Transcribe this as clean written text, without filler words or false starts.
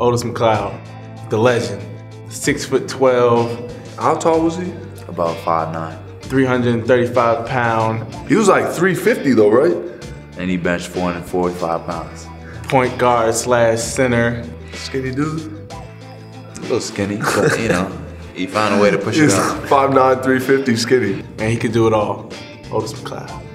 Otis McCloud, the legend, 6'12". How tall was he? About 5'9". 335 pound. He was like 350 though, right? And he benched 445 pounds. Point guard slash center. Skinny dude. A little skinny, but you know, he found a way to push it out. 5'9", 350, skinny. And he could do it all. Otis McCloud.